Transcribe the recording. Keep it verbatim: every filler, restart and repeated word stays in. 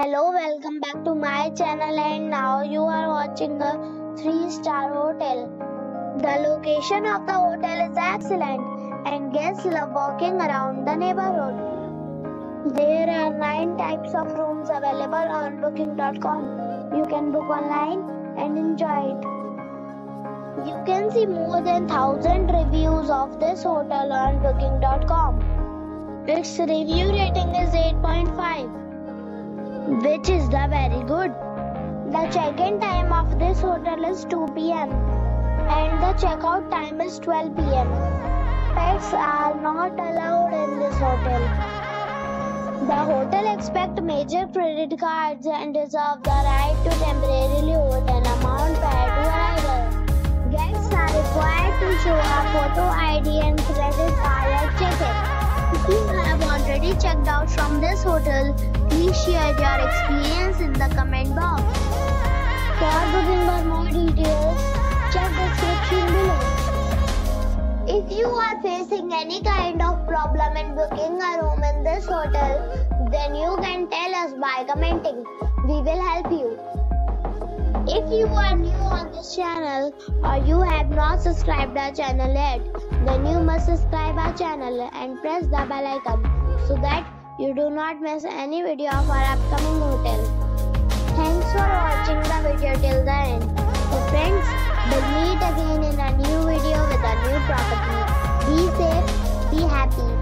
Hello, welcome back to my channel, and now you are watching a three star hotel. The location of the hotel is excellent and guests love walking around the neighborhood. There are nine types of rooms available on booking dot com. You can book online and enjoy it. You can see more than one thousand reviews of this hotel on booking dot com. Its review rating is eight point five. Which is the very good. The check-in time of this hotel is two p m and the check-out time is twelve p m Pets are not allowed in this hotel. The hotel accepts major credit cards and reserves the right to temporarily hold an amount prior to arrival. Guests are required to show a photo I D and credit card at check-in. If you have already checked out from this hotel, please share your experience in the comment box. For booking or more details, check the description below. If you are facing any kind of problem in booking a room in this hotel, then you can tell us by commenting. We will help you. If you are new on this channel or you have not subscribed our channel yet, then you must subscribe our channel and press the bell icon so that you do not miss any video of our upcoming hotel. Thanks for watching the video till the end. So friends, we'll meet again in a new video with a new property. Be safe, be happy.